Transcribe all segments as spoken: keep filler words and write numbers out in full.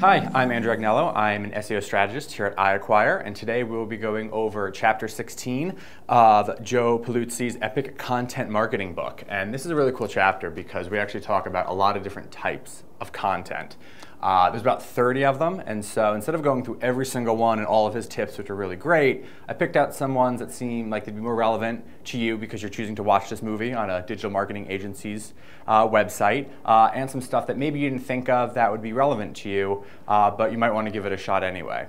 Hi, I'm Andrew Agnello. I'm an S E O strategist here at iAcquire, and today we'll be going over chapter sixteen of Joe Paluzzi's Epic Content Marketing book. And this is a really cool chapter because we actually talk about a lot of different types of content. Uh, there's about thirty of them, and so instead of going through every single one and all of his tips, which are really great, I picked out some ones that seem like they'd be more relevant to you because you're choosing to watch this movie on a digital marketing agency's uh, website, uh, and some stuff that maybe you didn't think of that would be relevant to you. Uh, but you might want to give it a shot anyway.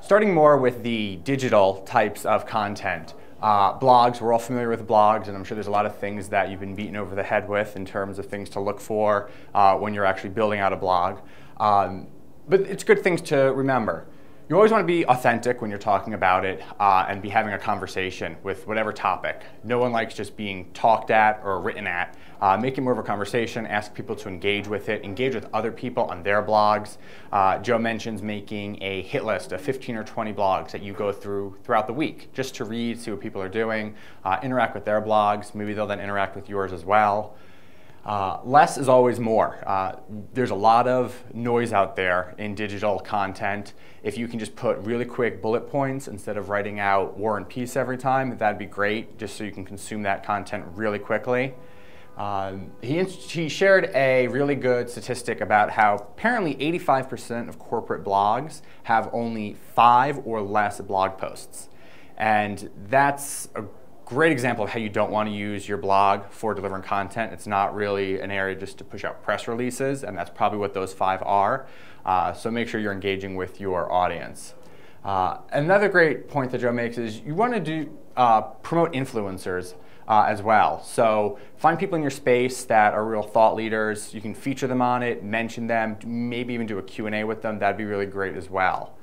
Starting more with the digital types of content. Uh, blogs, we're all familiar with blogs, and I'm sure there's a lot of things that you've been beaten over the head with in terms of things to look for uh, when you're actually building out a blog. Um, but it's good things to remember. You always want to be authentic when you're talking about it uh, and be having a conversation with whatever topic. No one likes just being talked at or written at. Uh, make it more of a conversation, ask people to engage with it, engage with other people on their blogs. Uh, Joe mentions making a hit list of fifteen or twenty blogs that you go through throughout the week just to read, see what people are doing, uh, interact with their blogs, maybe they'll then interact with yours as well. Uh, less is always more. Uh, there's a lot of noise out there in digital content. If you can just put really quick bullet points instead of writing out War and Peace every time, that'd be great, just so you can consume that content really quickly. Um, he, he shared a really good statistic about how apparently eighty-five percent of corporate blogs have only five or less blog posts. And that's a great example of how you don't want to use your blog for delivering content. It's not really an area just to push out press releases, and that's probably what those five are. Uh, so make sure you're engaging with your audience. Uh, another great point that Joe makes is you want to do, uh, promote influencers uh, as well. So find people in your space that are real thought leaders. You can feature them on it, mention them, maybe even do a Q and A with them. That'd be really great as well.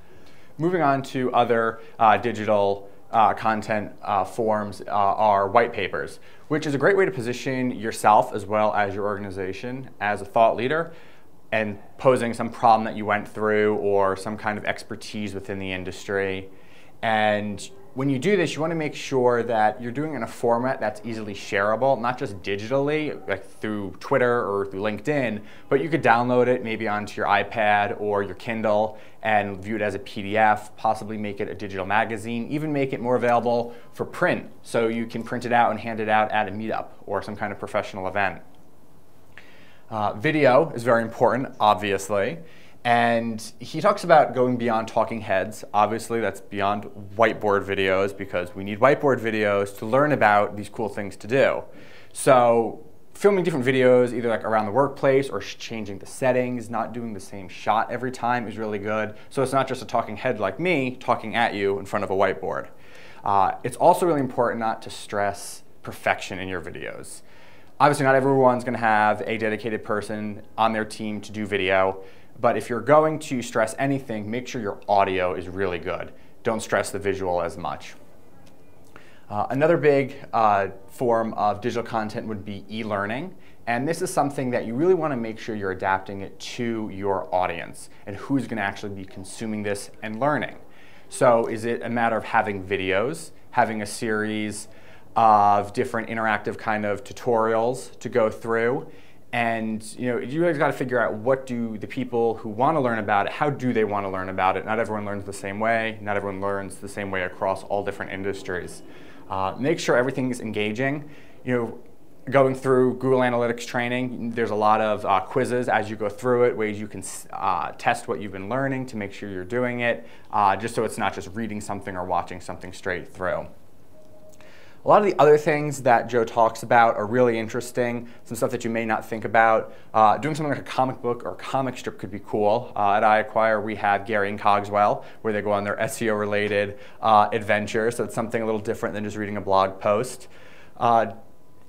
Moving on to other uh, digital Uh, content uh, forms uh, are white papers, which is a great way to position yourself as well as your organization as a thought leader and posing some problem that you went through or some kind of expertise within the industry. And when you do this, you want to make sure that you're doing it in a format that's easily shareable, not just digitally, like through Twitter or through LinkedIn, but you could download it maybe onto your iPad or your Kindle and view it as a P D F, possibly make it a digital magazine, even make it more available for print, so you can print it out and hand it out at a meetup or some kind of professional event. Uh, video is very important, obviously. And he talks about going beyond talking heads. Obviously, that's beyond whiteboard videos because we need whiteboard videos to learn about these cool things to do. So filming different videos, either like around the workplace or changing the settings, not doing the same shot every time is really good. So it's not just a talking head like me talking at you in front of a whiteboard. Uh, it's also really important not to stress perfection in your videos. Obviously, not everyone's going to have a dedicated person on their team to do video. But if you're going to stress anything, make sure your audio is really good. Don't stress the visual as much. Uh, another big uh, form of digital content would be e-learning. And this is something that you really want to make sure you're adapting it to your audience and who's going to actually be consuming this and learning. So is it a matter of having videos, having a series of different interactive kind of tutorials to go through? And you know, you guys got to figure out what do the people who want to learn about it, how do they want to learn about it? Not everyone learns the same way. Not everyone learns the same way across all different industries. Uh, make sure everything is engaging. You know, going through Google Analytics training, there's a lot of uh, quizzes as you go through it, ways you can uh, test what you've been learning to make sure you're doing it, uh, just so it's not just reading something or watching something straight through. A lot of the other things that Joe talks about are really interesting, some stuff that you may not think about. Uh, doing something like a comic book or a comic strip could be cool. Uh, at iAcquire, we have Gary and Cogswell, where they go on their S E O-related uh, adventures, so it's something a little different than just reading a blog post. Uh,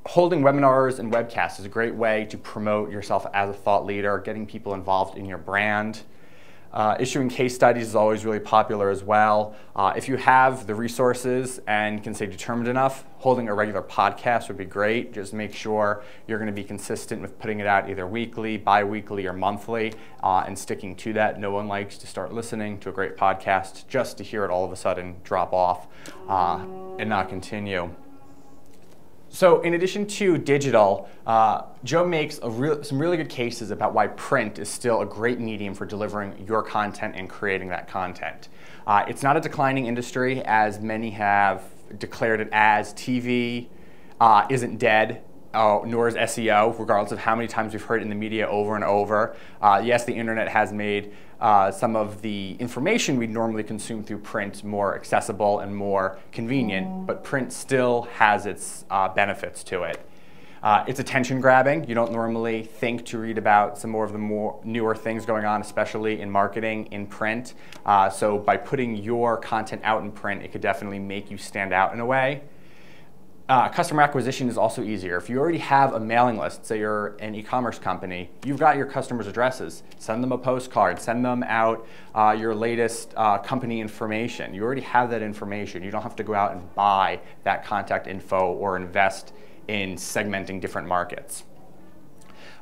holding webinars and webcasts is a great way to promote yourself as a thought leader, getting people involved in your brand. Uh, issuing case studies is always really popular as well. Uh, if you have the resources and can stay determined enough, holding a regular podcast would be great. Just make sure you're going to be consistent with putting it out either weekly, bi-weekly, or monthly, uh, and sticking to that. No one likes to start listening to a great podcast just to hear it all of a sudden drop off uh, and not continue. So in addition to digital, uh, Joe makes a real, some really good cases about why print is still a great medium for delivering your content and creating that content. Uh, it's not a declining industry, as many have declared it as. T V uh, isn't dead, uh, nor is S E O, regardless of how many times we've heard it in the media over and over. Uh, yes, the internet has made uh, some of the information we normally consume through print more accessible and more convenient, mm. but print still has its uh, benefits to it. Uh, it's attention grabbing. You don't normally think to read about some more of the more newer things going on, especially in marketing, in print. Uh, so by putting your content out in print, it could definitely make you stand out in a way. Uh, customer acquisition is also easier. If you already have a mailing list, say you're an e-commerce company, you've got your customers' addresses. Send them a postcard. Send them out uh, your latest uh, company information. You already have that information. You don't have to go out and buy that contact info or invest in segmenting different markets.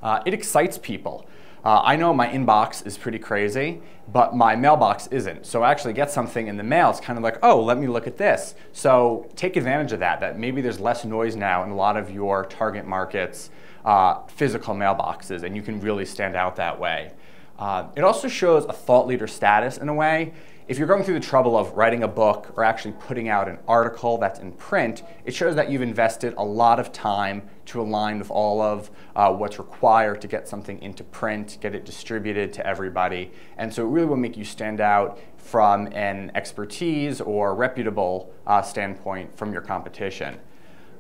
Uh, it excites people. Uh, I know my inbox is pretty crazy, but my mailbox isn't. So I actually get something in the mail. It's kind of like, oh, let me look at this. So take advantage of that, that maybe there's less noise now in a lot of your target markets' uh, physical mailboxes, and you can really stand out that way. Uh, it also shows a thought leader status in a way. If you're going through the trouble of writing a book or actually putting out an article that's in print, it shows that you've invested a lot of time to align with all of uh, what's required to get something into print, get it distributed to everybody. And so it really will make you stand out from an expertise or reputable uh, standpoint from your competition.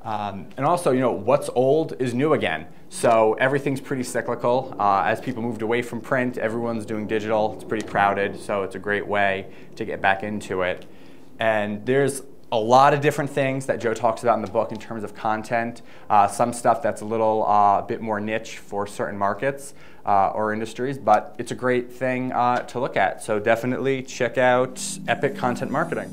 Um, and also, you know, what's old is new again. So everything's pretty cyclical. Uh, as people moved away from print, everyone's doing digital. It's pretty crowded, so it's a great way to get back into it. And there's a lot of different things that Joe talks about in the book in terms of content. Uh, some stuff that's a little uh, bit more niche for certain markets uh, or industries, but it's a great thing uh, to look at. So definitely check out Epic Content Marketing.